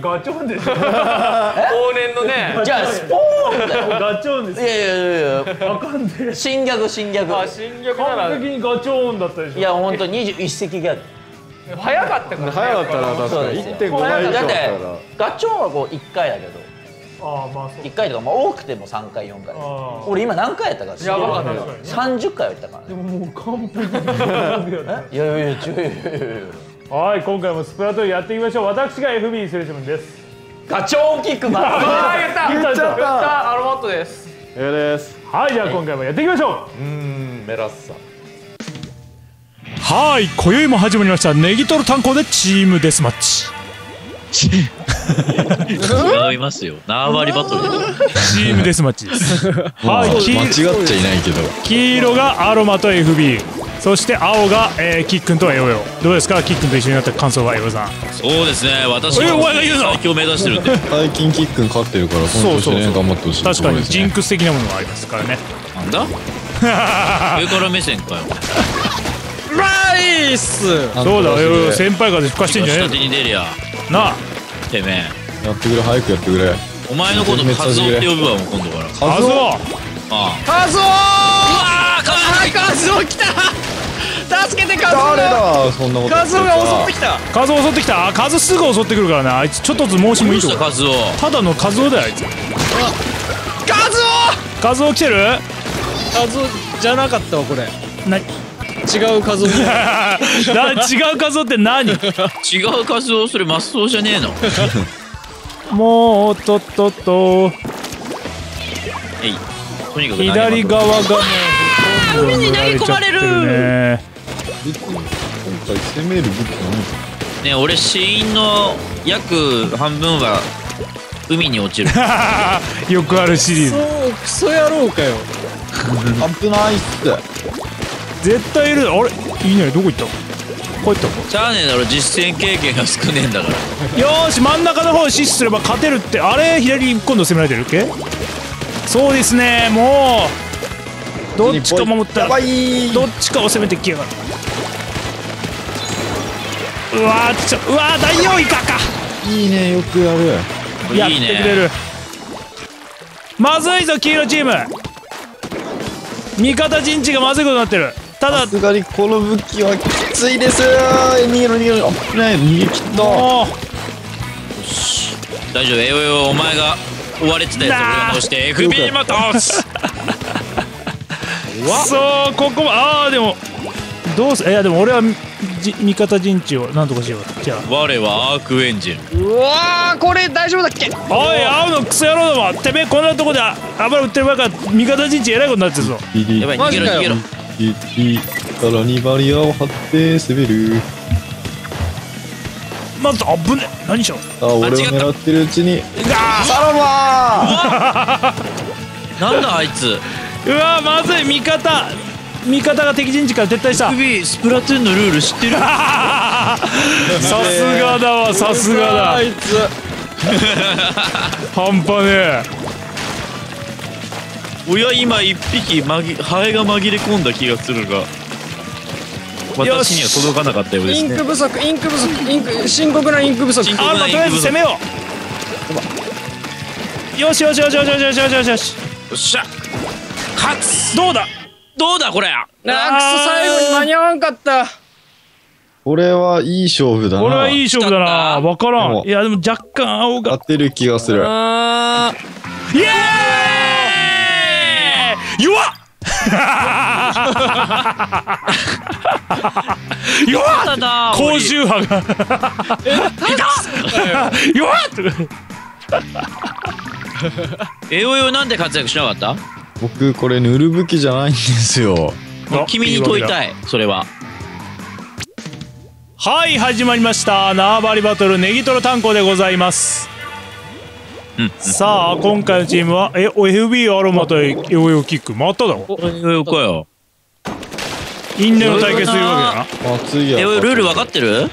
ガチョンでしょ。往年のね。じゃあスポーンだよ。ガチョンです。いやいやいや。わかんない。侵略侵略。あ、侵略なら。完璧にガチョンだったでしょ。いや本当21世紀ギャグ。早かったから。早かったな確かに。1.5 倍以上だったから。だってガチョンはこう1回だけど。ああまあそう。1回とかまあ多くても3回4回。俺今何回やったか。やばかった。30回やったから。でももう完璧。いやいやいやいや。はい、今回もスプラトゥーンやっていきましょう。私が FB777 です。ガチョーンキックマット。言っちゃった。アロマットです。エアです。はい、じゃあ今回もやっていきましょう。メラッサ。はい、今宵も始まりました。ネギトロ炭鉱でチームデスマッチ。違いますよ。縄張りバトル。チームデスマッチです。はい、間違っちゃいないけど。黄色がアロマと FB。そして青が、キックンとエオヨ。どうですかキックンと一緒になった感想はエオヨさん。そうですね、私は最強目指してるんで最近キックン勝ってるからそうそうそう頑張ってほしい。確かにジンクス的なものがありますからね。なんだ上から目線かよ。ライスそうだエオヨ先輩風吹かしてんじゃねえ。下手に出りゃなあてめえやってくれ早くやってくれ。お前のことカズオって呼ぶわもう今度からカズオ。ああカズオうわカズオ来た助けてカズオ。誰だそんなこと。カズオが襲ってきた。カズオ襲ってきた。カズすぐ襲ってくるからなあいつ。ちょっとずつ申しもいいとこ。ただのカズオだよあいつ。カズオカズオ来てる。カズオじゃなかったわこれ。な違うカズオ。違うカズオって何。違うカズオそれマスソーじゃねえの。もうとっとっと。えい。とにかく左側がもう海に投げ込まれるね。今回攻める武器何ね。俺死因の約半分は海に落ちる。よくあるシリーズ。そうクソ野郎かよ。危ないっす。絶対いる。あれいいねどこ行ったこう行ったしゃあねえだろ実戦経験が少ねえんだから。よーし真ん中の方を死守すれば勝てるって。あれ左今度攻められてるっけ。そうですねもうどっちか守ったらどっちかを攻めてきやがる。うわーちょうわー大王イカかいいねよくやるやってくれる。まずいぞ黄色チーム味方陣地がまずいことになってる。たださすがにこの武器はきついです。逃げろ逃げろ逃げ切ったよし大丈夫。お前が追われてたやつを倒して FB も倒す。そうここもああでもどうすいやでも俺は味方陣地をなんとかしよう。じゃあ我はアークエンジン。うわーこれ大丈夫だっけ。おい青のクソ野郎だわてめえこんなとこで油売ってる場合から味方陣地偉いことになってるぞ。やばい逃げろ逃げろ。右からにバリアを張って滑る。なんと危ねえ何しよう。あ俺を狙ってるうちにサロマーなんだあいつ。うわまずい味方が敵陣地から撤退した。スプラトゥーンのルール知ってる。さすがだわさすがだあいつ。半端ねえ。おや今一匹ハエが紛れ込んだ気がするが私には届かなかったようですね。インク不足深刻なインク不足。あとりあえず攻めよう。よしよしよしよしよしよしよしよしよしよっしゃ勝つ。どうだこれ。あーくそ最後に間に合わんかった。これはいい勝負だな。これはいい勝負だな。わからん。いやでも若干青が当てる気がする。イエーイ。弱っ。弱っ。高周波が。弱っ。エオヨなんで活躍しなかった？僕これ塗る武器じゃないんですよ。君に問いたいそれは。はい始まりました縄張りバトルネギトロ炭鉱でございます、さあ今回のチームはFB アロマとエオヨキックまただろエオヨかよ。因縁の対決というわけだな。エオヨルール分かってる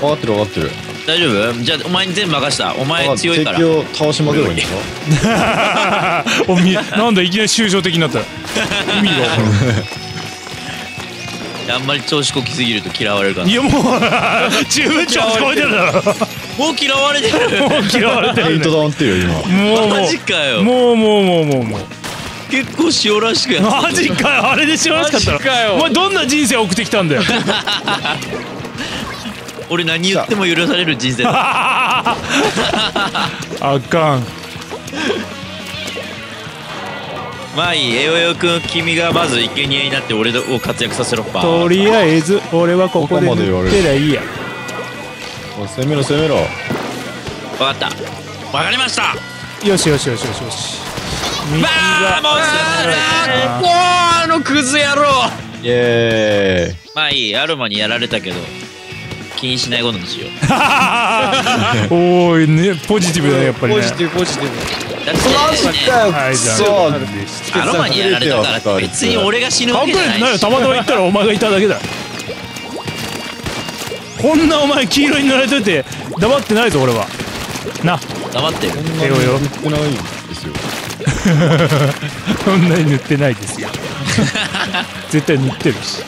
分かってる分かってる。大丈夫？じゃあお前に全部任した。お前強いから。敵を倒しまくればいいんですか？なんだいきなり抽象的になった。意味が分からない。あんまり調子こきすぎると嫌われるかな。いやもう十分調子こいてるだろ。もう嫌われてる。もう嫌われてる。ヘイトダウンってよ今。もうマジかよ。もう結構塩らしくやった。マジかよ、あれで塩らしかったら。マジかよ。お前どんな人生送ってきたんだよ。俺何言っても許される人生だ。あかん。まあいい、エヨヨ君、君がまず生贄になって俺を活躍させろ。とりあえず俺はここで塗ってりゃいいや。攻めろ攻めろ。わかった、わかりました。よしよしよしよしよし。バーモス、あのクズ野郎。イエーイ。まあいい、アルマにやられたけど気にしないことにしよう。おーね、ポジティブだねやっぱりね。ポジティブポジティブ。アロマにやられたから別に俺が死ぬわけじゃないよ。たまたま言ったらお前がいただけだ。こんなお前黄色に塗られといて黙ってないぞ俺は。な黙ってる。こんなに塗ってないですよ。こんなに塗ってないですよ。絶対塗ってるし。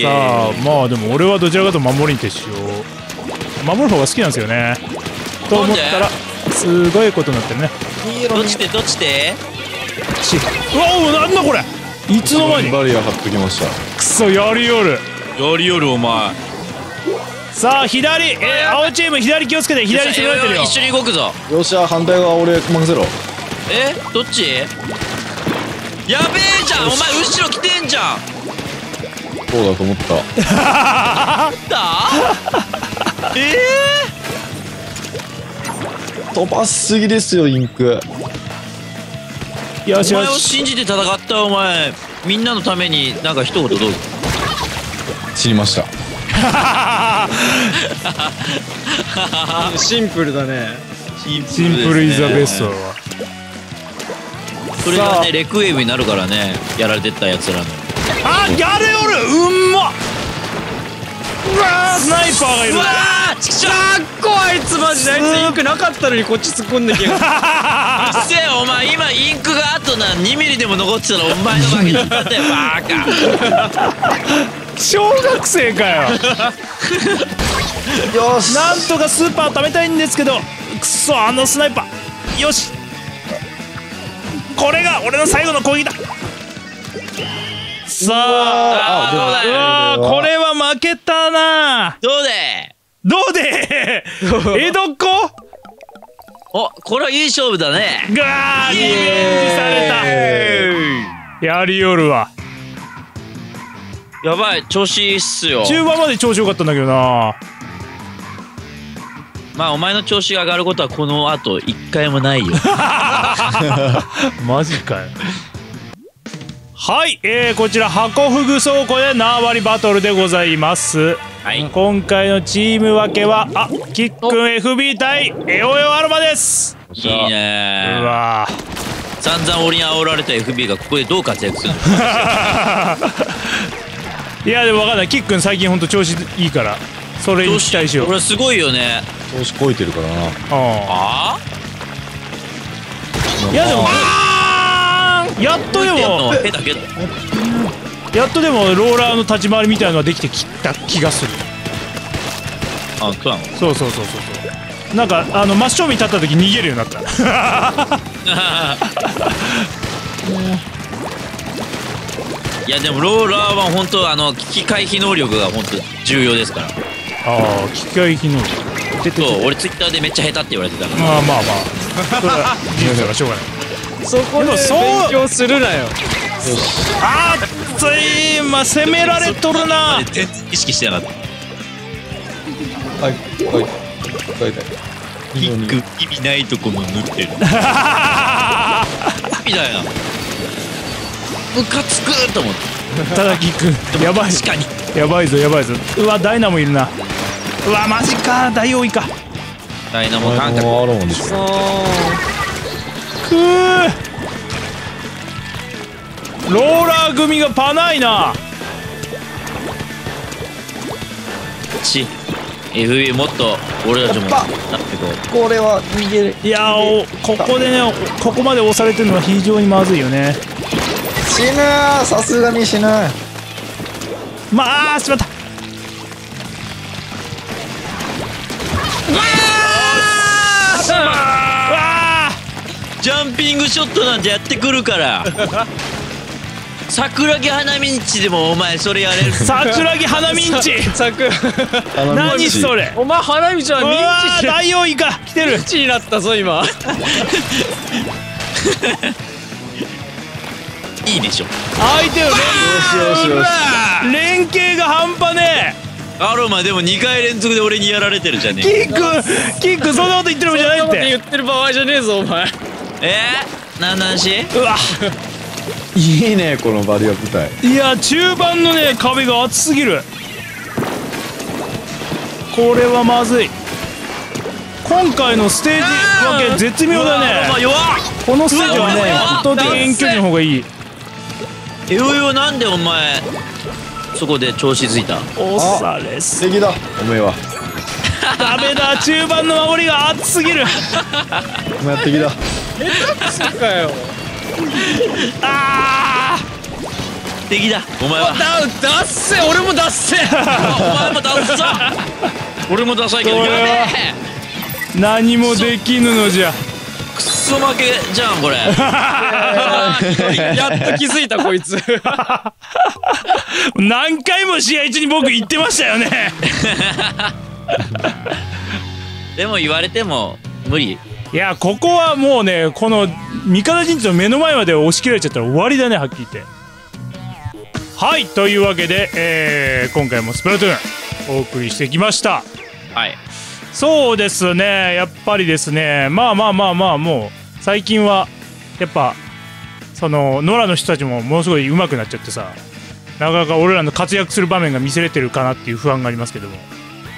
さあまあでも俺はどちらかと守りに徹しよう。守る方が好きなんですよね。と思ったらすごいことになってるね。どっちでどっちで。うわお、なんだこれ、いつの間にバリア張ってきました。くそ、やりよるやりよるお前。さあ左、青チーム左気をつけて。左攻められてるよ。一緒に動くぞ。よっしゃ、反対側俺任せろ。どっち。やべえじゃんお前、後ろ来てんじゃん。そうだと思った。飛ばしすぎですよインク。よしよし、お前を信じて戦ったお前。みんなのためになんか一言どうぞ。死にました。シンプルだね。シンプルイズ・ザ・ベストだわ。それがねレクエイブになるからね、やられてったやつらの。あっやれおる、うんまっ。うわースナイパーがいる。うわーちくしょう、かっこあいつマジで。あいつよくなかったのにこっち突っ込んだけど。うっせえお前、今インクがあとな2ミリでも残ってたらお前の負けだったんだよバーカ。小学生かよ。よしなんとかスーパーを貯めたいんですけど、くそあのスナイパー。よしこれが俺の最後の攻撃だ。さあ、これは負けたな。どうでどうで江戸っ子。お、これはいい勝負だね。ガーリベンジされた。やりよるわ。やばい、調子いいっすよ。中盤まで調子良かったんだけどな。まあお前の調子が上がることはこの後一回もないよ。マジかよ。はい、こちらハコフグ倉庫で縄張りバトルでございます、はい、今回のチーム分けはあキックン FB 対エヨヨアロマです。いいね。うわー散々俺に煽られた FB がここでどう活躍するの。いやでも分かんない、キックン最近ほんと調子いいからそれに期待しよう。これすごいよね、調子こいてるからな。ああいやでもやっとでもローラーの立ち回りみたいなのができてきた気がする。あ、そうなの。そうなんか真正面に立った時逃げるようになった。いやでもローラーは本当機械非能力が本当重要ですから。ああ機械非能力。そう俺ツイッターでめっちゃ下手って言われてたから。まあまあまあ人生はしょうがない。そこで勉強するなよ。あっつい、まあ攻められとるな。意識してなかった。はいはいはい。キック意味ないとこも塗ってるみたいな。ムカつくと思って。ただキックやばい、確かにやばいぞやばいぞ。うわダイナもいるな。うわマジか、ダイオウイか。ダイナも感覚ローラー組がパないな。ち FB もっと俺たちもなってこう。これは逃げる。いやおここでね、ここまで押されてるのは非常にまずいよね。死ぬー、さすがに死ぬ。まあしまった。ジャンピングショットなんてやってくるから桜木花道でもお前それやれる。桜木花道何それお前。花道はミンチしてダイオウイカ来てる。ミンチになったぞ今いいでしょ相手を連携が半端ねえ。アロマでも2回連続で俺にやられてるじゃねえ。キックそんなこと言ってるんじゃないって。そんなこと言ってる場合じゃねえぞお前。なんなんし。うわいいねこのバリア舞台。いや中盤のね壁が厚すぎる。これはまずい。今回のステージ分け絶妙だね。このステージはね本当に遠距離の方がいい。えよよなんでお前そこで調子づいた。おされす敵だおめえは。ダメだ中盤の守りが熱すぎるお前は敵だ。下手くそかよ。あー敵だお前は。だっせ俺もだっせお前もだっさ俺もダサいけどやべえ何もできぬのじゃ。クソ負けじゃんこれやっと気づいたこいつ何回も試合中に僕言ってましたよねでも言われても無理。いやここはもうねこの味方陣地の目の前まで押し切られちゃったら終わりだねはっきり言って。はいというわけで、今回も「スプラトゥーン」お送りしてきました。はいそうですねやっぱりですねまあもう最近はやっぱその野良の人たちもものすごい上手くなっちゃってさなかなか俺らの活躍する場面が見せれてるかなっていう不安がありますけどもど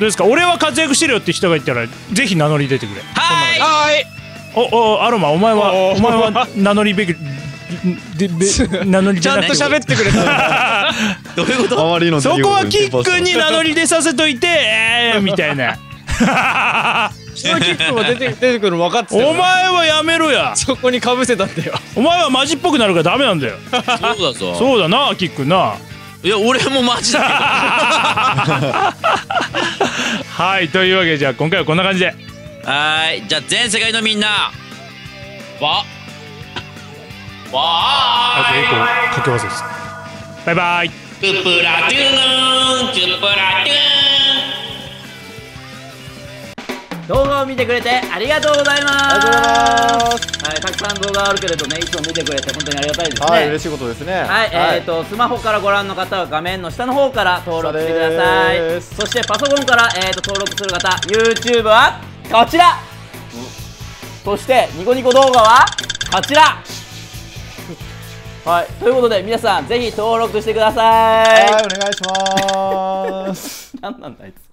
うですか。俺は活躍してるよって人がいたらぜひ名乗り出てくれ。はいおアロマお前は名乗りべき名乗りちゃんと喋ってくれたどういうことそこはキックに名乗り出させといてみたいな人のキックも出てくるの分かってたよ。お前はやめろや。そこにかぶせたってよ。お前はマジっぽくなるからダメなんだよ。そうだぞそうだなキックな。いや俺もマジだけどはいというわけでじゃあ今回はこんな感じではいじゃあ全世界のみんなあと1個書き合わせです。バイバイ。動画を見てくれてありがとうございます。はい、たくさん動画あるけれどね、いつも見てくれて本当にありがたいですね。はい、嬉しいことですね。はい、スマホからご覧の方は画面の下の方から登録してください。そしてパソコンから登録する方、YouTube はこちら。そしてニコニコ動画はこちら。はい、ということで皆さんぜひ登録してください。はい、お願いします。なんなんだあいつ。